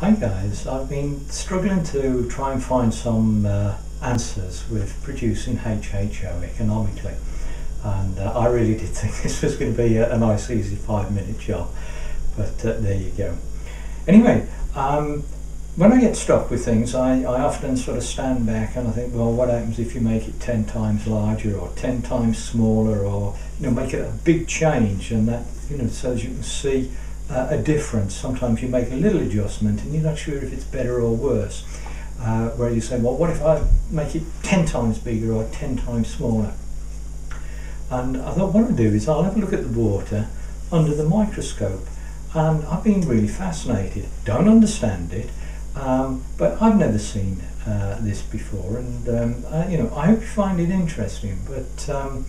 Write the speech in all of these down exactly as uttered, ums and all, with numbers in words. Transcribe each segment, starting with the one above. Hi guys, I've been struggling to try and find some uh, answers with producing H H O economically, and uh, I really did think this was going to be a, a nice easy five minute job, but uh, there you go. Anyway, um, when I get stuck with things I, I often sort of stand back and I think, well, what happens if you make it ten times larger or ten times smaller, or you know, make it a big change, and that, you know, so as you can see Uh, a difference. Sometimes you make a little adjustment and you're not sure if it's better or worse, uh, where you say, well, what if I make it ten times bigger or ten times smaller? And I thought what I'll do is I'll have a look at the water under the microscope, and I've been really fascinated. Don't understand it, um, but I've never seen uh, this before, and um, I, you know, I hope you find it interesting, but um,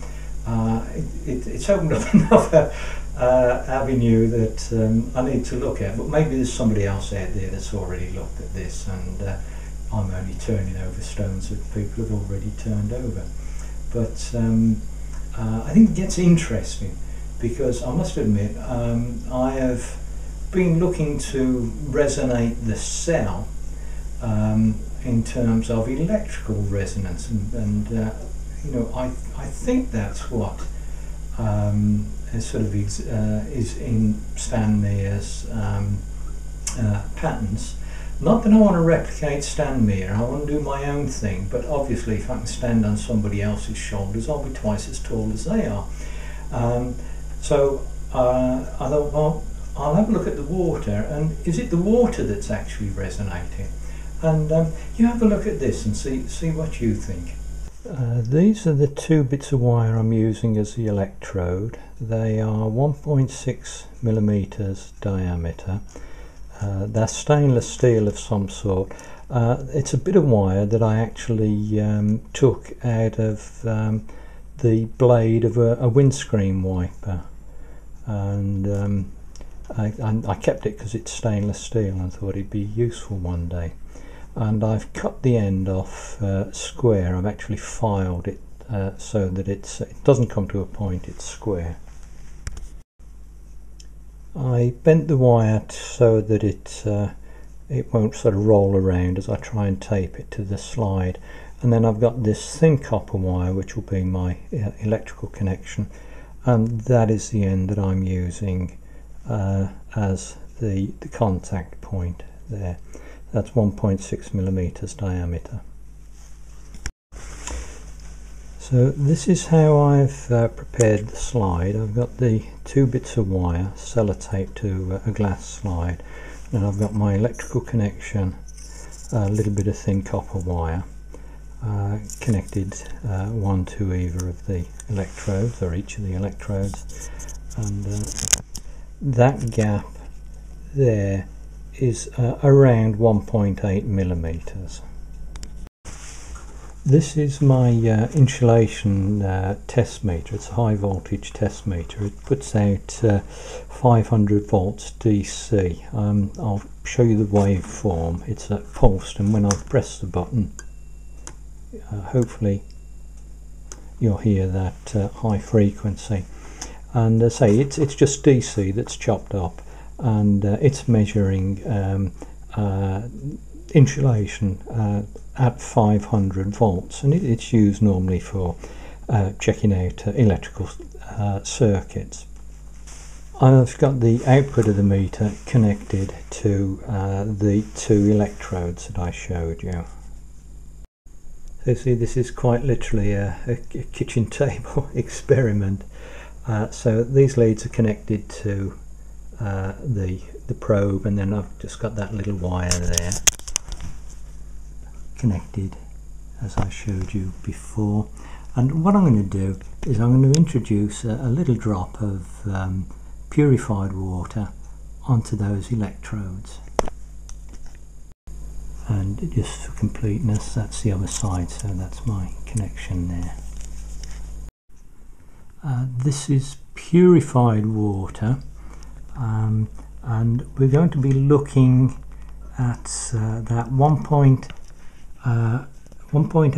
uh, it, it, it's opened up another Uh, avenue that um, I need to look at, but maybe there's somebody else out there that's already looked at this, and uh, I'm only turning over stones that people have already turned over. But um, uh, I think it gets interesting, because I must admit um, I have been looking to resonate the cell um, in terms of electrical resonance, and, and uh, you know, I, I think that's what um, sort of uh, is in Stanmere's um, uh, patterns. Not that I want to replicate Stanmere, I want to do my own thing, but obviously if I can stand on somebody else's shoulders I'll be twice as tall as they are. Um, so uh, I thought, well, I'll have a look at the water, and is it the water that's actually resonating? And um, you have a look at this and see, see what you think. Uh, these are the two bits of wire I'm using as the electrode. They are one point six millimeters diameter. Uh, that's stainless steel of some sort. Uh, it's a bit of wire that I actually um, took out of um, the blade of a, a windscreen wiper, and um, I, I kept it because it's stainless steel and thought it'd be useful one day. And I've cut the end off uh, square. I've actually filed it uh, so that it's, it doesn't come to a point, it's square. I bent the wire so that it, uh, it won't sort of roll around as I try and tape it to the slide. And then I've got this thin copper wire which will be my uh, electrical connection, and that is the end that I'm using uh, as the, the contact point there. That's one point six millimeters diameter. So this is how I've uh, prepared the slide. I've got the two bits of wire sellotape to a glass slide, and I've got my electrical connection, a little bit of thin copper wire uh, connected uh, one to either of the electrodes, or each of the electrodes, and uh, that gap there is uh, around one point eight millimeters. This is my uh, insulation uh, test meter. It's a high voltage test meter. It puts out uh, five hundred volts D C. Um, I'll show you the waveform. It's uh, pulsed, and when I press the button, uh, hopefully you'll hear that uh, high frequency. And uh, say it's it's just D C that's chopped up, and uh, it's measuring um, uh, insulation uh, at five hundred volts, and it, it's used normally for uh, checking out uh, electrical uh, circuits. I've got the output of the meter connected to uh, the two electrodes that I showed you. So see, this is quite literally a, a kitchen table experiment. Uh, so these leads are connected to Uh, the, the probe, and then I've just got that little wire there connected as I showed you before. And what I'm going to do is I'm going to introduce a, a little drop of um, purified water onto those electrodes, and just for completeness that's the other side, so that's my connection there. Uh, this is purified water. Um, and we're going to be looking at uh, that one point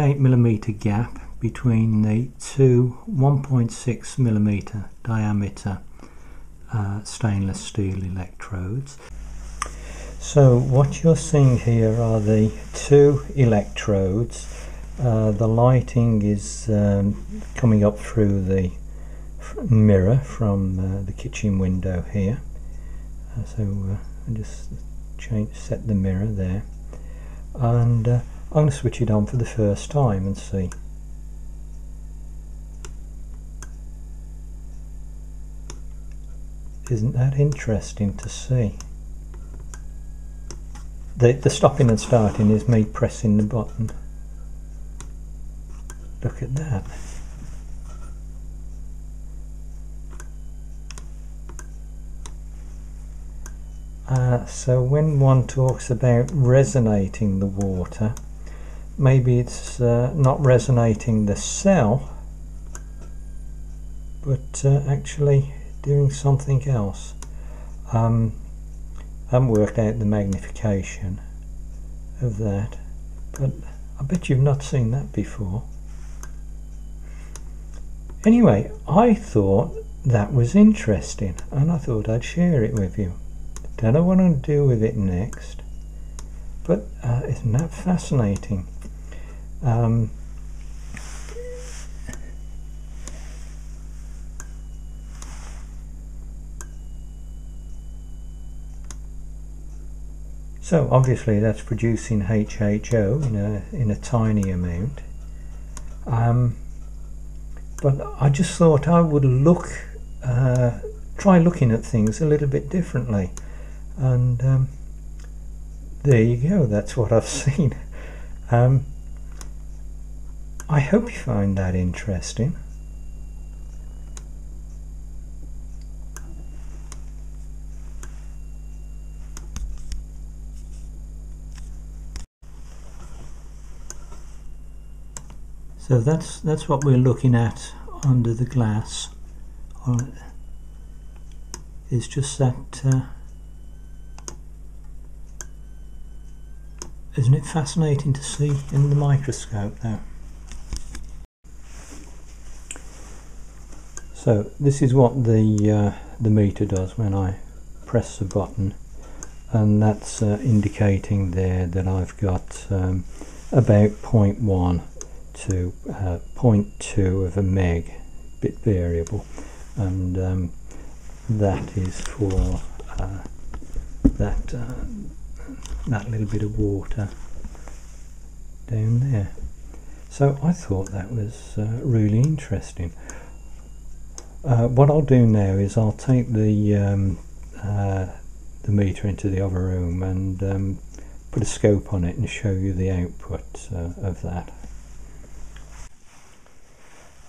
eight millimeter gap between the two one point six millimeter diameter uh, stainless steel electrodes. So what you're seeing here are the two electrodes. Uh, the lighting is um, coming up through the mirror from uh, the kitchen window here. Uh, so uh, I just change, set the mirror there, and uh, I'm going to switch it on for the first time and see. Isn't that interesting to see? The, the stopping and starting is me pressing the button. Look at that. Uh, so when one talks about resonating the water, maybe it's uh, not resonating the cell, but uh, actually doing something else. Um, I haven't worked out the magnification of that, but I bet you've not seen that before. Anyway, I thought that was interesting and I thought I'd share it with you. Don't know what I'll do with it next, but uh, isn't that fascinating? Um, So obviously that's producing H H O in a, in a tiny amount, um, but I just thought I would look, uh, try looking at things a little bit differently, and um, there you go, that's what I've seen. um, I hope you find that interesting. So that's that's what we're looking at under the glass. It's just that, uh, isn't it fascinating to see in the microscope though? So this is what the uh, the meter does when I press the button, and that's uh, indicating there that I've got um, about zero point one to uh, zero point two of a meg, bit variable, and um, that is for uh, that uh, that little bit of water down there. So I thought that was uh, really interesting. Uh, what I'll do now is I'll take the um, uh, the meter into the other room and um, put a scope on it and show you the output uh, of that.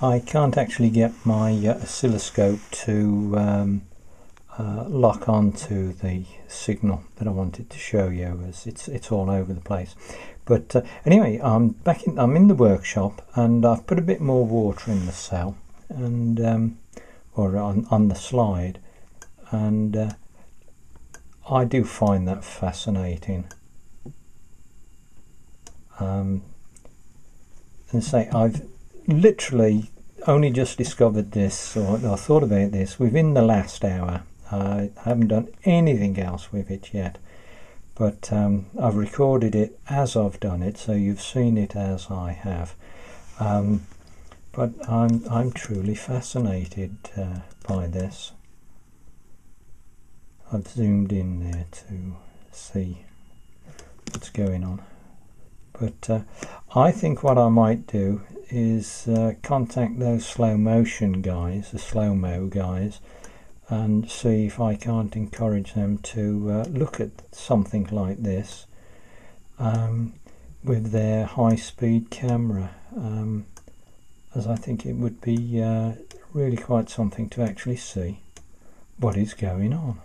I can't actually get my uh, oscilloscope to um, uh, lock onto the signal that I wanted to show you, as it's it's all over the place. But uh, anyway, I'm back in. I'm in the workshop, and I've put a bit more water in the cell, and um, or on on the slide, and uh, I do find that fascinating. Um, and say I've literally only just discovered this, or, or thought about this within the last hour. I haven't done anything else with it yet, but um, I've recorded it as I've done it, so you've seen it as I have. Um, but I'm, I'm truly fascinated uh, by this. I've zoomed in there to see what's going on. But uh, I think what I might do is uh, contact those slow motion guys, the slow-mo guys, and see if I can't encourage them to uh, look at something like this um, with their high-speed camera, um, as I think it would be uh, really quite something to actually see what is going on.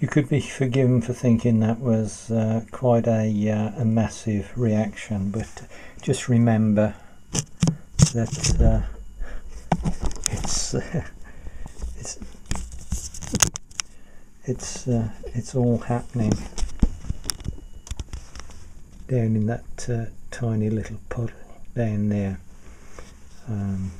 You could be forgiven for thinking that was uh, quite a, uh, a massive reaction, but just remember that uh, it's, uh, it's it's uh, it's all happening down in that uh, tiny little puddle down there. Um,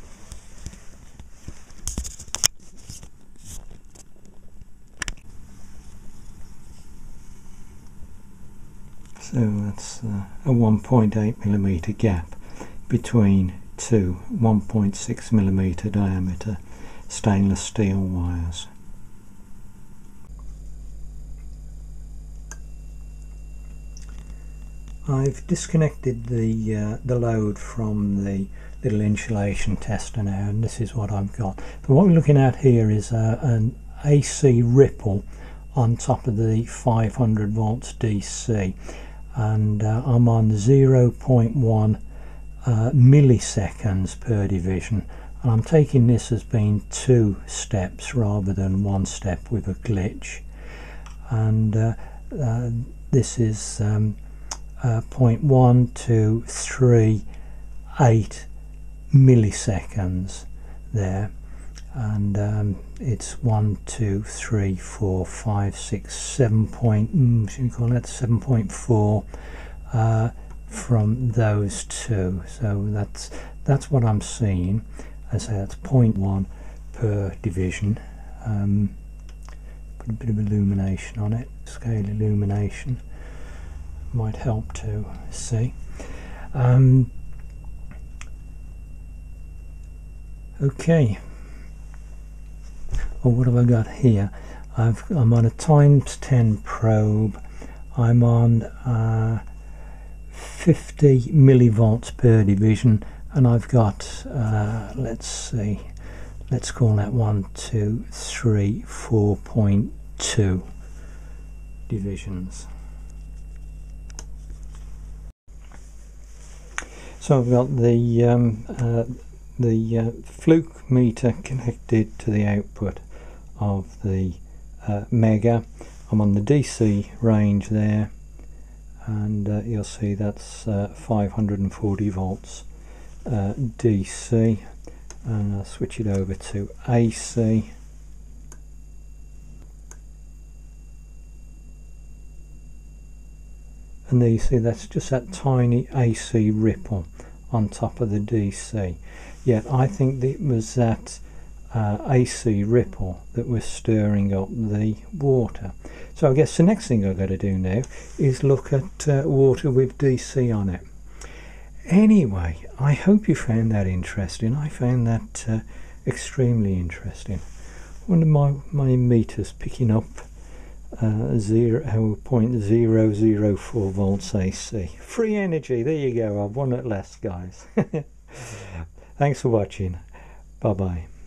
so that's uh, a one point eight millimeter gap between two one point six millimeter diameter stainless steel wires. I've disconnected the uh, the load from the little insulation tester now, and this is what I've got. So what we're looking at here is uh, an A C ripple on top of the five hundred volts D C, and uh, I'm on zero point one uh, milliseconds per division, and I'm taking this as being two steps rather than one step with a glitch. And uh, uh, this is um, Uh, zero point one two three eight milliseconds there, and um, it's one, two, three, four, five, six, seven point, mm, should we call that seven point four uh, from those two. So that's that's what I'm seeing. I say that's zero point one per division. Um, put a bit of illumination on it, scale illumination. Might help to see. Um, okay, well, what have I got here? I've, I'm on a times ten probe. I'm on uh, fifty millivolts per division, and I've got uh, let's see, let's call that one, two, three, four point two divisions. So I've got the um, uh, the uh, fluke meter connected to the output of the uh, mega. I'm on the D C range there, and uh, you'll see that's uh, five hundred forty volts uh, D C, and I'll switch it over to A C. And there you see that's just that tiny A C ripple on top of the D C. Yet I think it was that uh, A C ripple that was stirring up the water. So I guess the next thing I've got to do now is look at uh, water with D C on it. Anyway, I hope you found that interesting. I found that uh, extremely interesting. One of my, my meters picking up Uh, zero point zero zero four volts A C. Free energy, there you go, I've won at last, guys. Thanks for watching, bye bye.